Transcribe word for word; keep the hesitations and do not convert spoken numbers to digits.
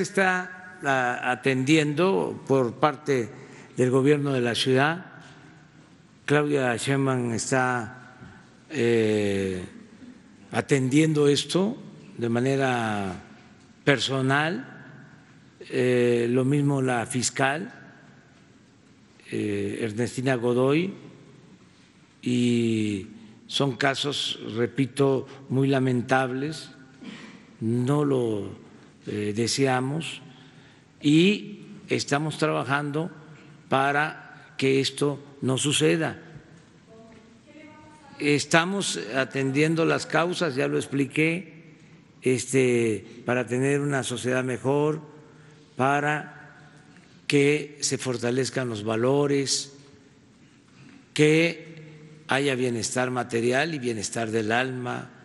se está atendiendo por parte del gobierno de la ciudad. Claudia Sheinbaum está eh, atendiendo esto de manera personal, eh, lo mismo la fiscal eh, Ernestina Godoy, y son casos, repito, muy lamentables, no lo eh, deseamos, y estamos trabajando para que esto no suceda. Estamos atendiendo las causas, ya lo expliqué, este, para tener una sociedad mejor, para que se fortalezcan los valores, que haya bienestar material y bienestar del alma,